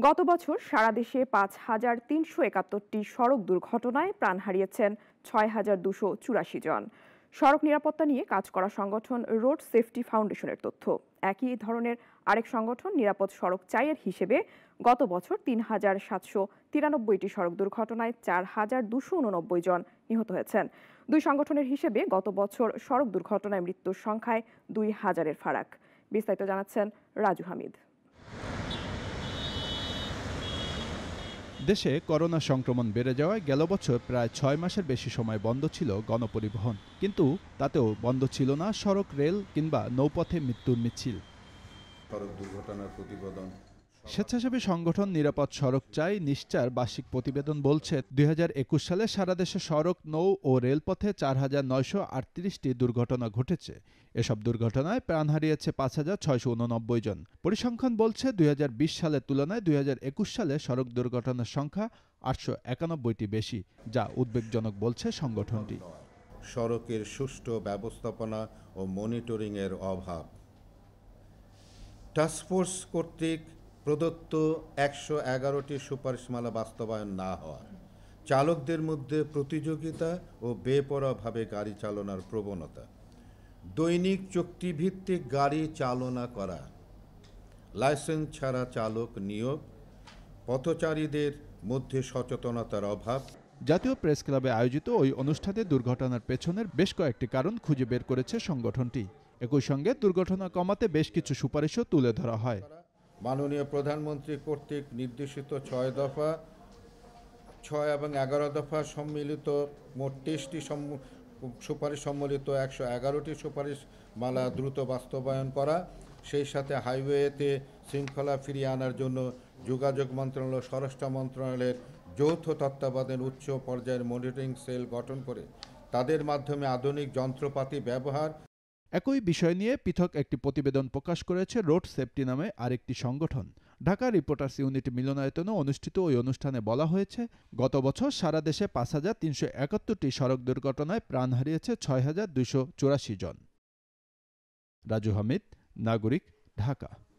गत बछर सारा देशे ৫৩৭১টি सड़क दुर्घटनाय प्राण हारियेछेन ৬২৮৪ जन। सड़क निरापत्ता निये काज करा संगठन रोड सेफ्टी फाउंडेशनेर तथ्य एकई धरनेर आरेक संगठन निरापद सड़क चाइएर हिसेबे गत बछर ৩৭৯৩টি सड़क दुर्घटनाय ৪২৮৯ जन निहत हयेछेन। दुई संगठनेर हिसेबे गत बछर सड़क दुर्घटनाय मृत्युर संख्याय ২০০০-এর फाराक। विस्तारित जानाচ্ছেন राजू हामिद। देशे करोना संक्रमण बेड़े जावाय गेलो बछर प्राय ৬ मासेर बेशी समय बंध छिलो गणपरिवहन, किन्तु तातेओ बंध छिलो ना सड़क, रेल किंबा नौपथे मृत्युर मिछिल। सड़क दुर्घटनार प्रतिवेदन स्वेच्छासेवी संगठन निरापद सड़क चाई निश्चार वार्षिक प्रतिवेदन बोलছে ২০২১ साले सारा देशे सड़क, नौ और रेलपथे ৪৯৩৮টি दुर्घटना घटेছে। এসব দুর্ঘটনায় প্রাণ হারিয়েছে ৫৬৮৯ জন। পরিসংখ্যান বলছে ২০২০ সালের তুলনায় ২০২১ সালে সড়ক দুর্ঘটনার সংখ্যা ৮৯১টি বেশি, যা উদ্বেগজনক বলছে সংগঠনটি। সড়কের সুষ্ঠু ব্যবস্থাপনা ও মনিটরিং এর অভাব। টাস্কফোর্স কর্তৃক প্রদত্ত ১১১টি সুপারিশমালা বাস্তবায়ন না হওয়া, চালকদের মধ্যে প্রতিযোগিতা ও বেপরোয়াভাবে গাড়ি চালানোর প্রবণতা, দৈনিক চুক্তিভিত্তিক গাড়ি চালনা করা, লাইসেন্স ছাড়া চালক নিয়োগ, পথচারীদের মধ্যে সচেতনতার অভাব। জাতীয় প্রেস ক্লাবে আয়োজিত ওই অনুষ্ঠানে দুর্ঘটনার পেছনের বেশ কয়েকটি কারণ খুঁজে বের করেছে সংগঠনটি। একই সঙ্গে দুর্ঘটনা কমাতে বেশ কিছু সুপারিশও তুলে ধরা হয়। माननीय प्रधानमंत्री कर्तृक निर्देशित ৬ দফা ৬ এবং ১১ দফা सम्मिलित मोट ২৩টি সুপারিশ সম্মিলিত ১১১টি সুপারিশমালা দ্রুত বাস্তবায়ন করা, সেই সাথে হাইওয়েতে শৃঙ্খলা ফিরিয়ে আনার জন্য যোগাযোগ মন্ত্রণালয়, স্বরাষ্ট্র মন্ত্রণালয়ের যৌথ তত্ত্বাবধানে উচ্চ পর্যায়ের মনিটরিং সেল গঠন করে তাদের মাধ্যমে আধুনিক যন্ত্রপাতি ব্যবহার। একই বিষয় নিয়ে পৃথক একটি প্রতিবেদন প্রকাশ করেছে রোড সেফটি নামে আরেকটি সংগঠন। ঢাকা রিপোর্টার্স ইউনিট মিলনায়তনে অনুষ্ঠিত ওই অনুষ্ঠানে বলা হয়েছে, গত বছর সারা দেশে ৫৩৭১টি সড়ক দুর্ঘটনায় প্রাণ হারিয়েছে ৬২৮৪ জন। রাজু হামিদ, নাগরিক, ঢাকা।